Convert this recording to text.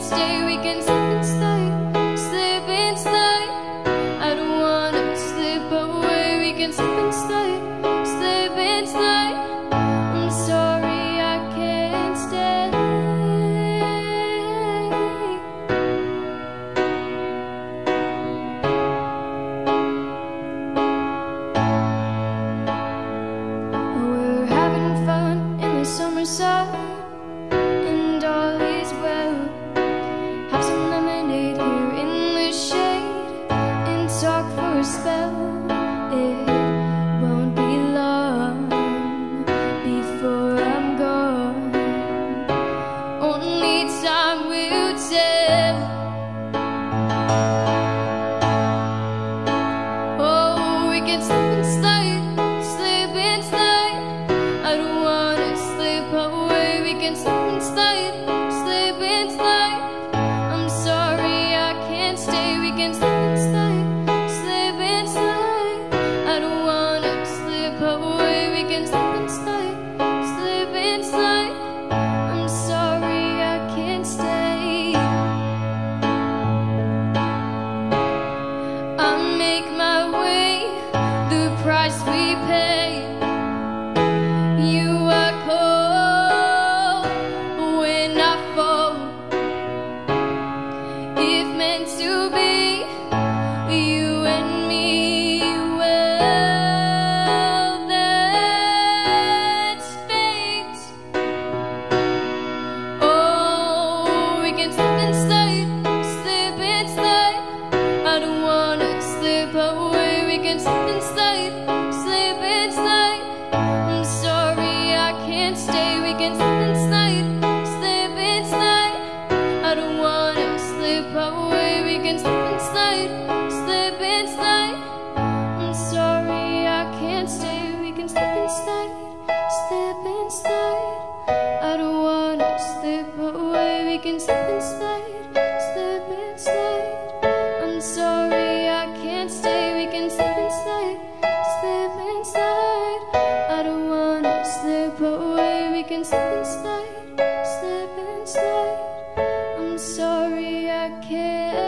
can't stay, we can slip and slide, slip and slide. I don't wanna slip away, we can slip and slide, slip and slide. I'm sorry I can't stay. We're having fun in the summer sun. Slip and slide, slip and slide. I'm sorry I can't.